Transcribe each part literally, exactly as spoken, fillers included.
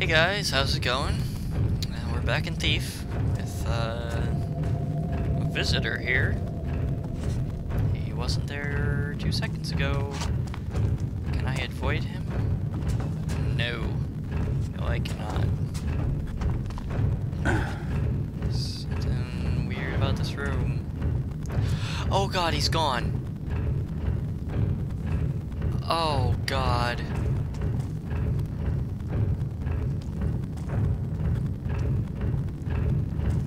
Hey guys, how's it going? Uh, we're back in Thief with uh, a visitor here. He wasn't there two seconds ago. Can I avoid him? No. No, I cannot. Something weird about this room. Oh god, he's gone. Oh god.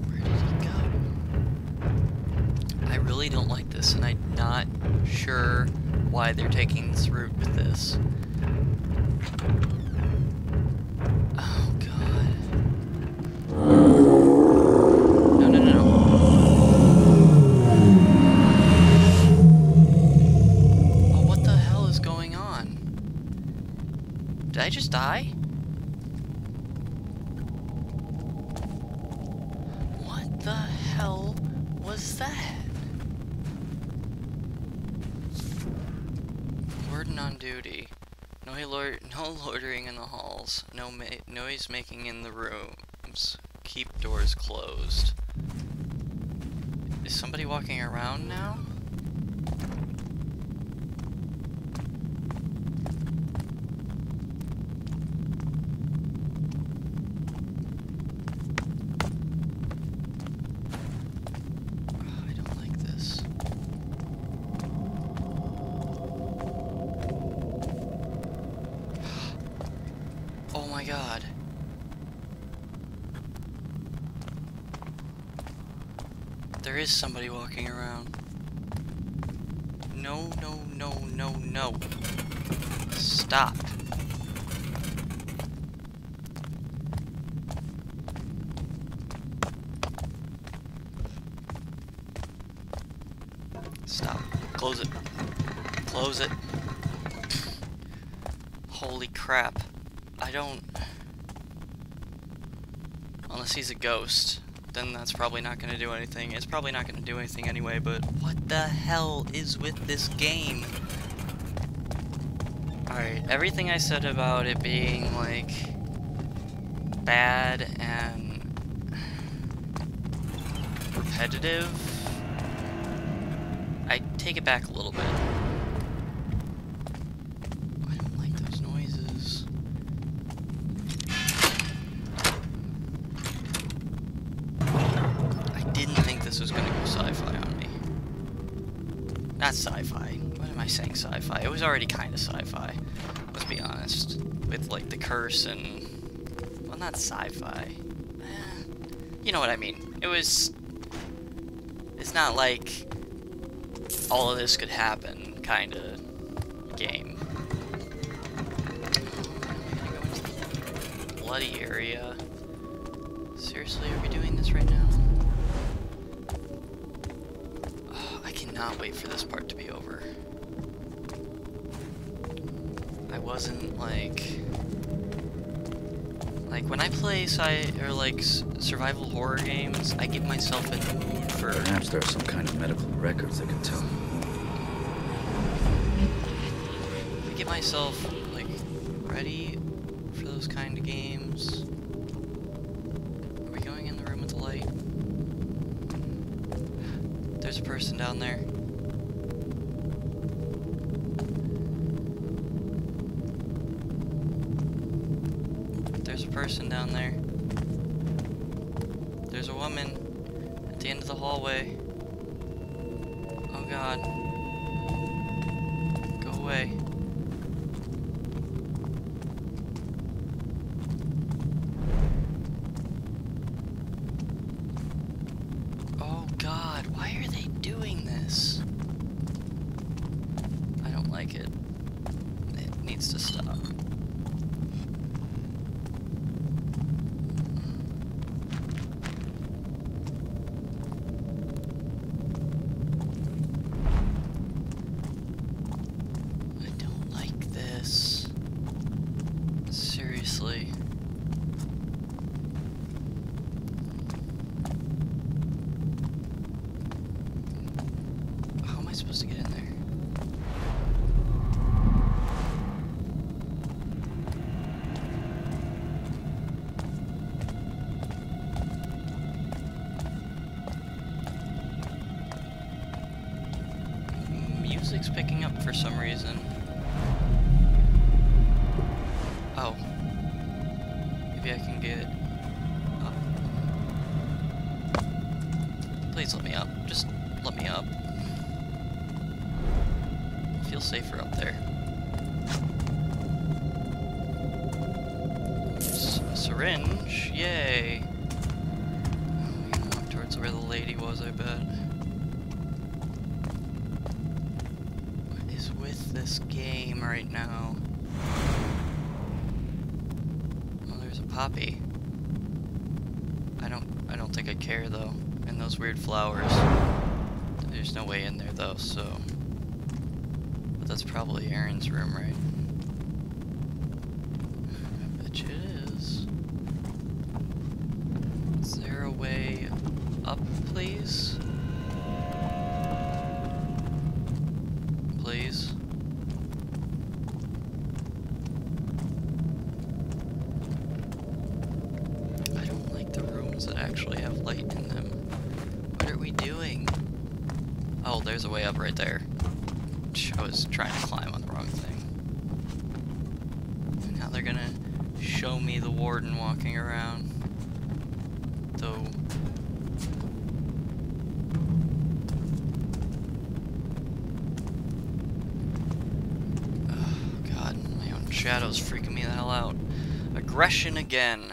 Where did he go? I really don't like this, and I'm not sure why they're taking this route with this. Die? What the hell was that? Warden on duty. No, lord no loitering in the halls. No ma noise making in the rooms. Keep doors closed. Is somebody walking around now? God. There is somebody walking around. No, no, no, no, no. Stop. Stop. Close it. Close it. Holy crap. I don't... Unless he's a ghost, then that's probably not going to do anything. It's probably not going to do anything anyway, but what the hell is with this game? Alright, everything I said about it being, like, bad and repetitive, I take it back a little bit. Not sci-fi. What am I saying sci-fi? It was already kind of sci-fi. Let's be honest. With, like, the curse and... Well, not sci-fi. Eh, you know what I mean. It was... It's not like... all of this could happen kind of game. I'm gonna go into the bloody area. Seriously, are we doing this right now? Not wait for this part to be over. I wasn't like like when I play sci or like s survival horror games, I get myself in the mood for. Perhaps there are some kind of medical records that can tell. I get myself like ready for those kind of games. There's a person down there. There's a person down there. There's a woman at the end of the hallway. Oh god. Go away. To stop. I don't like this. Seriously. How am I supposed to get in there? music's picking up for some reason. Oh. Maybe I can get up. Please let me up. Just let me up. I feel safer up there. S a syringe. Yay. I'm gonna walk towards where the lady was, I bet. What is with this game right now? Poppy. I don't I don't think I care though. And those weird flowers. There's no way in there though, so. But that's probably Aaron's room, right? I bet it is. Is there a way up, please? Please. There's a way up right there. I was trying to climb on the wrong thing. And now they're gonna show me the warden walking around. Though. Oh, God, my own shadow's freaking me the hell out. Aggression again.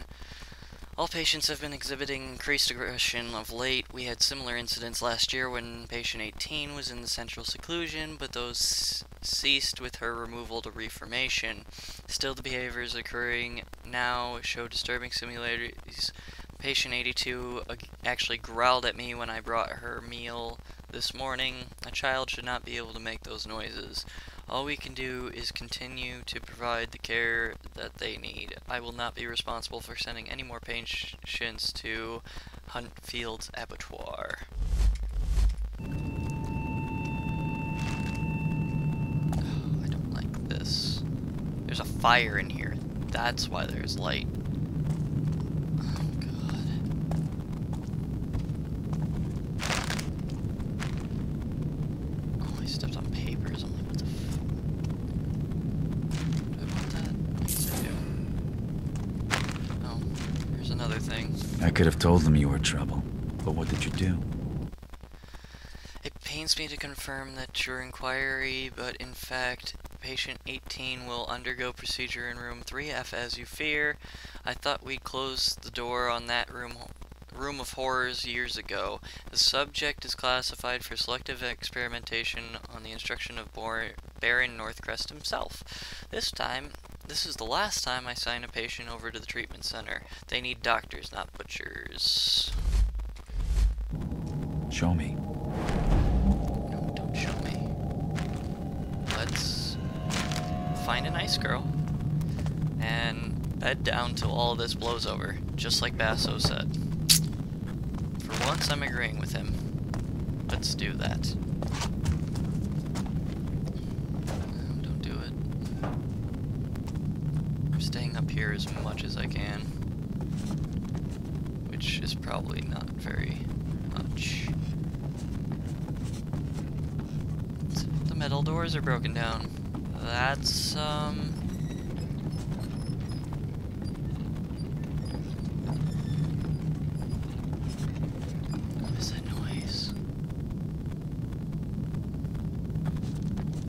All patients have been exhibiting increased aggression of late. We had similar incidents last year when patient eighteen was in the central seclusion, but those ceased with her removal to reformation. Still, the behaviors occurring now show disturbing similarities. Patient eighty-two actually growled at me when I brought her meal this morning. A child should not be able to make those noises. All we can do is continue to provide the care that they need. I will not be responsible for sending any more patients to Huntfield's Abattoir. Oh, I don't like this. There's a fire in here. That's why there's light. Oh, God. Oh, I stepped on papers. I'm like, what the fuck? I could have told them you were trouble, but what did you do? It pains me to confirm that your inquiry, but in fact, patient eighteen will undergo procedure in room three F as you fear. I thought we closed the door on that room, room of horrors years ago. The subject is classified for selective experimentation on the instruction of Baron Northcrest himself. This time... This is the last time I sign a patient over to the treatment center. They need doctors, not butchers. Show me. No, don't show me. Let's find a nice girl and bed down till all this blows over, just like Basso said. For once, I'm agreeing with him. Let's do that. Staying up here as much as I can, which is probably not very much. The metal doors are broken down. That's, um... what is that noise?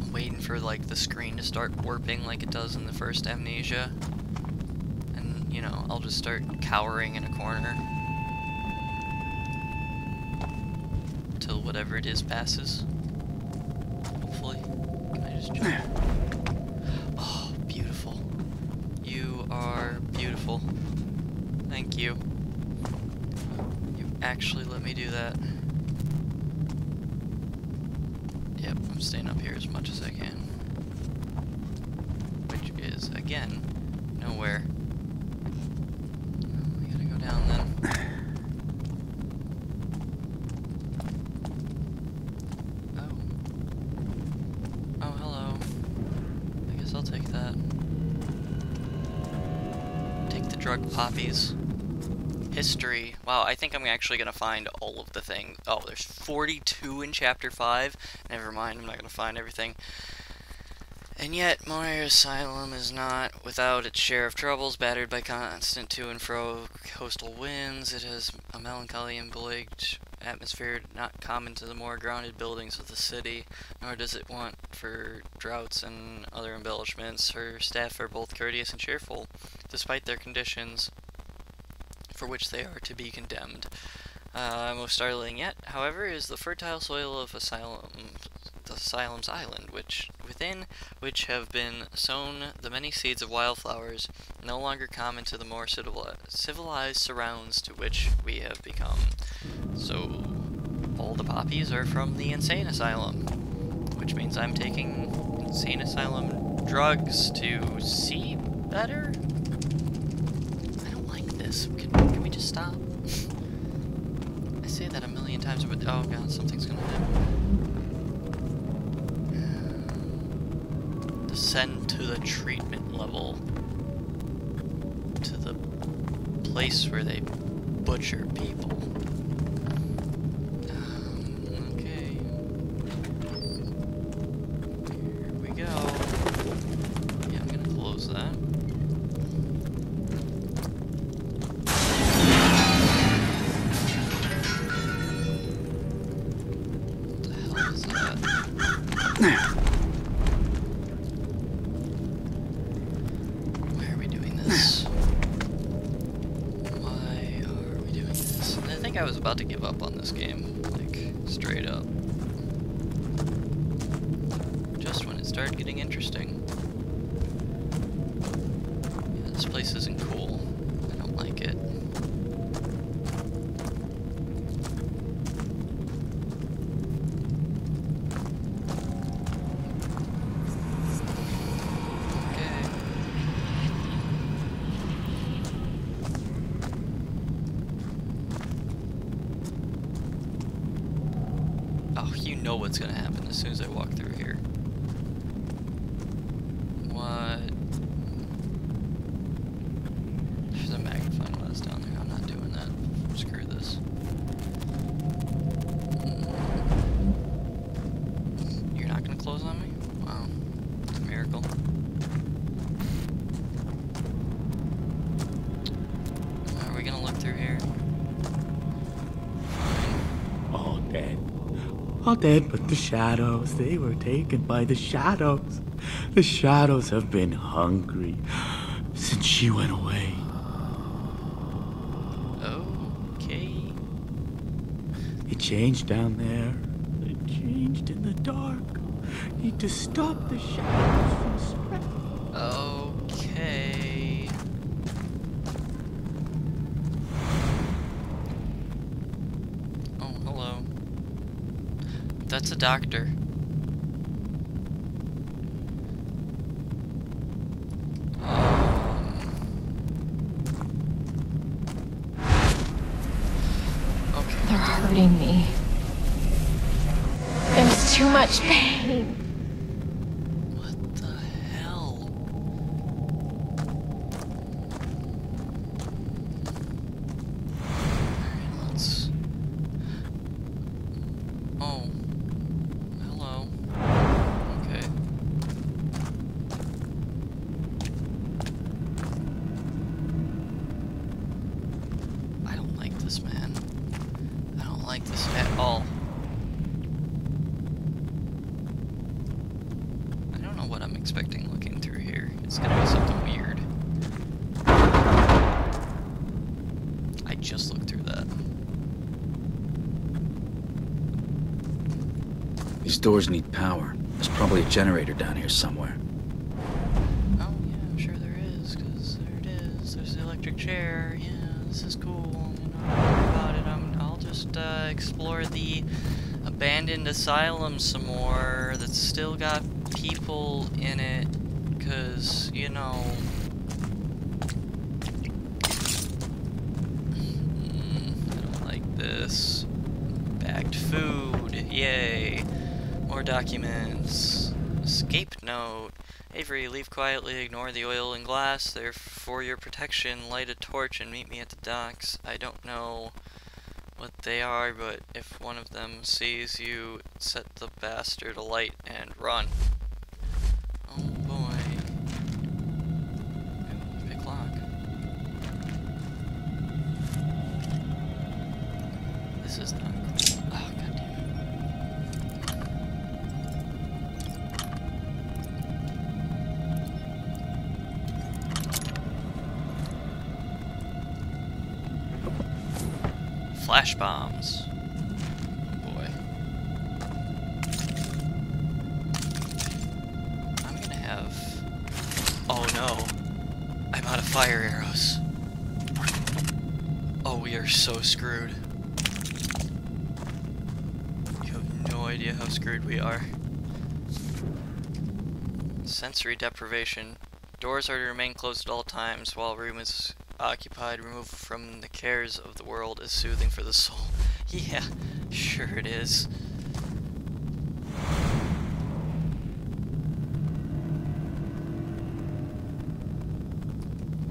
I'm waiting for, like, the screen to start warping like it does in the first Amnesia. You know, I'll just start cowering in a corner till whatever it is passes. Hopefully. Can I just jump? Oh, beautiful. You are beautiful. Thank you. You actually let me do that. Yep, I'm staying up here as much as I can. Which is, again, nowhere. Down then. Oh. Oh, hello. I guess I'll take that. Take the drug poppies. History. Wow, I think I'm actually going to find all of the things. Oh, there's forty-two in Chapter five. Never mind, I'm not going to find everything. And yet, Moir Asylum is not without its share of troubles, battered by constant to and fro coastal winds. It has a melancholy and bleak atmosphere not common to the more grounded buildings of the city, nor does it want for draughts and other embellishments. Her staff are both courteous and cheerful, despite their conditions, for which they are to be condemned. Uh, most startling yet, however, is the fertile soil of Asylum, the Asylum's Island, which within which have been sown the many seeds of wildflowers, no longer common to the more civilized surrounds to which we have become. So, all the poppies are from the Insane Asylum, which means I'm taking Insane Asylum drugs to see better? Can, can we just stop? I say that a million times, but oh god, something's gonna happen. Descend to the treatment level. To the place where they butcher people. Um, okay. Here we go. Yeah, I'm gonna close that. I was about to give up on this game, like, straight up. Just when it started getting interesting. Yeah, this place isn't cool. I don't like it. What's gonna happen as soon as I walk through here. What? There's a magnifying glass down there. I'm not doing that. Screw this. You're not gonna close on me? Wow. It's a miracle. Are we gonna look through here? All dead. All dead but the shadows. They were taken by the shadows. The shadows have been hungry since she went away. Okay. It changed down there. It changed in the dark. Need to stop the shadows from spreading. Okay. Oh, hello. That's a doctor. Um. Okay. They're hurting me. There's too much pain. What the hell? Alright, let's. Oh. Man, I don't like this at all. I don't know what I'm expecting looking through here. It's gonna be something weird. I just looked through that. These doors need power. There's probably a generator down here somewhere. Oh yeah, I'm sure there is, because there it is. There's the electric chair. Yeah, this is cool. About it. I'm, I'll just uh, explore the abandoned asylum some more that's still got people in it, because, you know, mm, I don't like this. Bagged food, yay. More documents. Escape note. Avery, leave quietly, ignore the oil and glass, they're for your protection, light a torch and meet me at the docks. I don't know what they are, but if one of them sees you, set the bastard alight and run. Oh boy. Big lock. This is not cool. Oh god damn it. Flash bombs. Boy. I'm gonna have... Oh no. I'm out of fire arrows. Oh, we are so screwed. Idea how screwed we are. Sensory deprivation. Doors are to remain closed at all times while room is occupied. Removal from the cares of the world is soothing for the soul. Yeah, sure it is.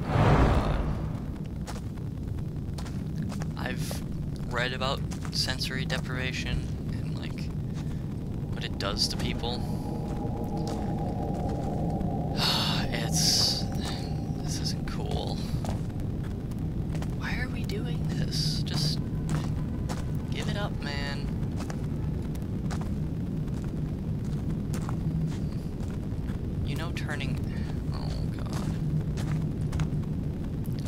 God. I've read about sensory deprivation. It does to people. It's... this isn't cool. Why are we doing this? Just give it up, man. You know turning... oh god.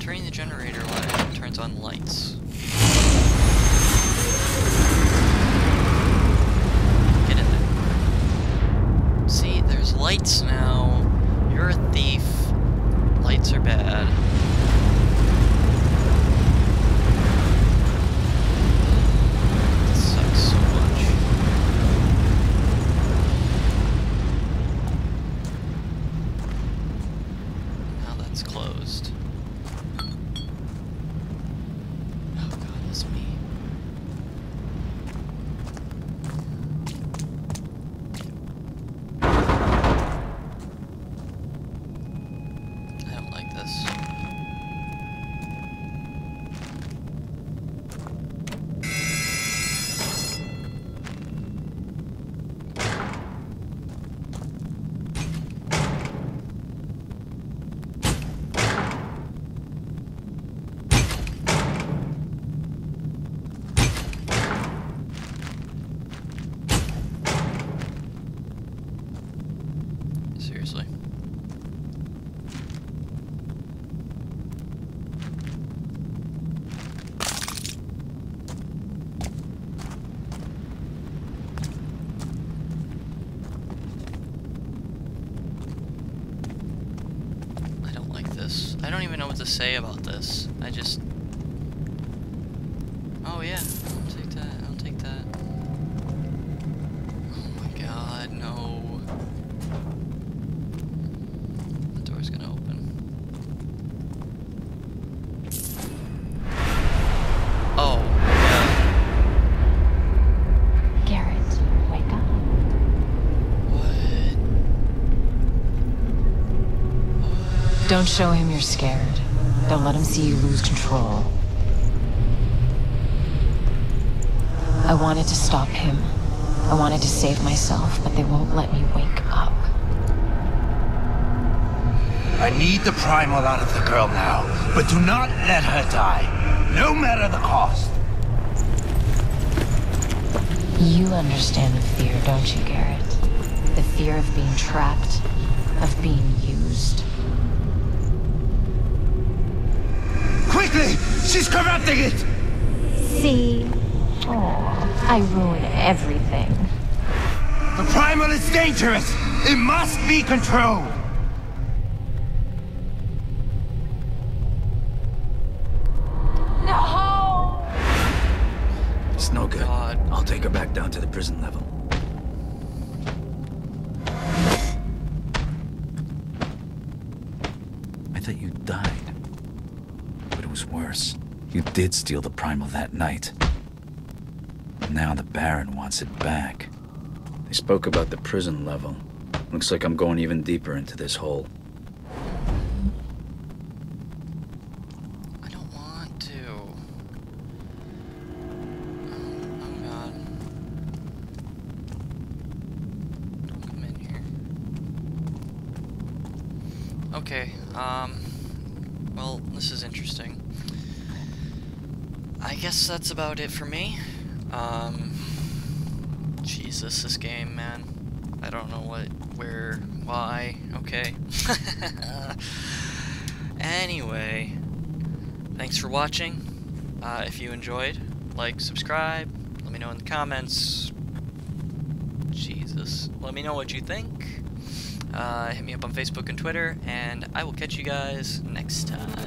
Turning the generator on turns on lights. Lights now. You're a thief. Lights are bad. That sucks so much. Now that's closed. Oh god, it's me. Seriously. I don't like this. I don't even know what to say about this. I just... oh yeah, I'll take that, I'll take that. Oh my god, no. Don't show him you're scared. Don't let him see you lose control. I wanted to stop him. I wanted to save myself, but they won't let me wake up. I need the primal out of the girl now, but do not let her die, no matter the cost. You understand the fear, don't you, Garrett? The fear of being trapped, of being used. Quickly! She's corrupting it! See? Oh, I ruin everything. The primal is dangerous! It must be controlled! No! It's no good. God. I'll take her back down to the prison level. I thought you died. Was worse. You did steal the primal that night. Now the Baron wants it back. They spoke about the prison level. Looks like I'm going even deeper into this hole. do? Okay, um, well, this is interesting. I guess that's about it for me. Um, Jesus, this game, man. I don't know what, where, why, okay. Anyway, thanks for watching. Uh, if you enjoyed, like, subscribe, let me know in the comments. Jesus, let me know what you think. Uh, hit me up on Facebook and Twitter, and I will catch you guys next time.